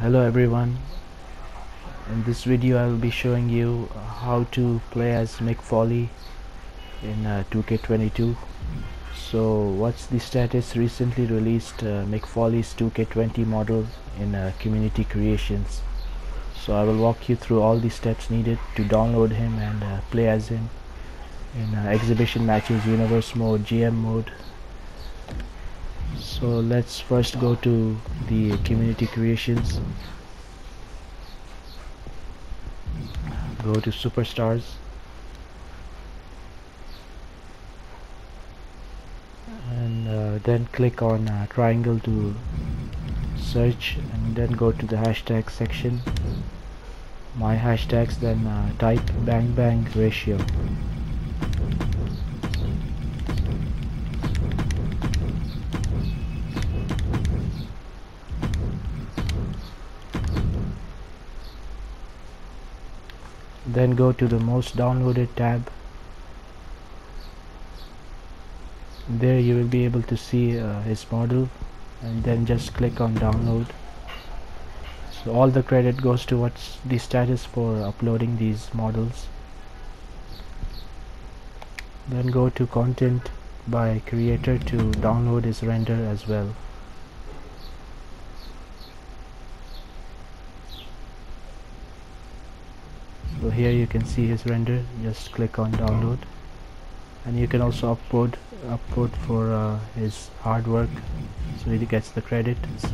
Hello everyone, in this video I will be showing you how to play as Mick Foley in 2K22. So WhatsTheStatus recently released Mick Foley's 2K20 model in community creations. So I will walk you through all the steps needed to download him and play as him in exhibition matches, universe mode, GM mode. So let's first go to the community creations, go to superstars, and then click on triangle to search, and then go to the hashtag section, my hashtags, then type bang bang ratio. Then go to the most downloaded tab. There you will be able to see his model, and then just click on download. So all the credit goes to WhatsTheStatus for uploading these models. Then go to content by creator to download his render as well. So here you can see his render, just click on download, and you can also upload for his hard work, so he gets the credit. So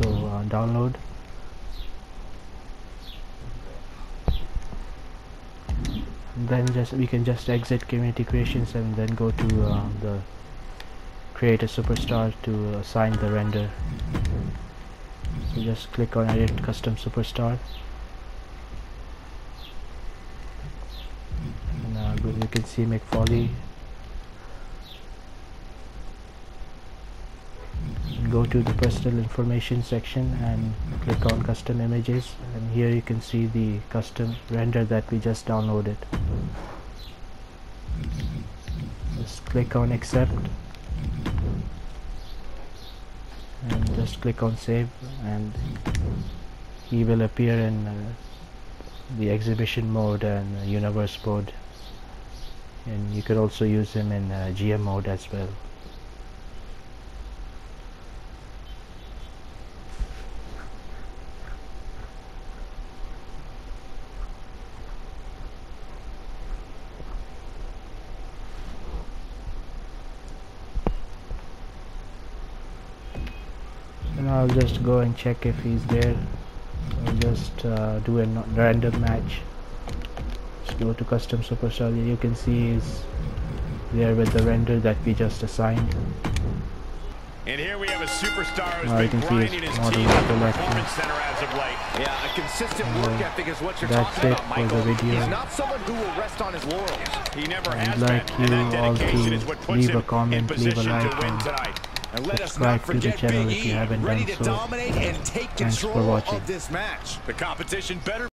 download, and then we can just exit community creations and then go to the create a superstar to assign the render. So just click on edit custom superstar. You can see Mick Foley. Go to the personal information section and click on custom images, and here you can see the custom render that we just downloaded. Just click on accept and just click on save, and he will appear in the exhibition mode and universe mode. And you could also use him in GM mode as well. So now I'll just go and check if he's there. I'll just do a random match. Go to custom superstar. You can see is there with the render that we just assigned. And here we have a superstar who's been grinding his team at the performance center as of late. Yeah, a consistent work ethic is what you're talking about, Michael. He's not someone who will rest on his laurels. He never has been. And that dedication is what puts him in position to win tonight. And let us not forget Big E, ready to dominate and take control of this match. The competition better.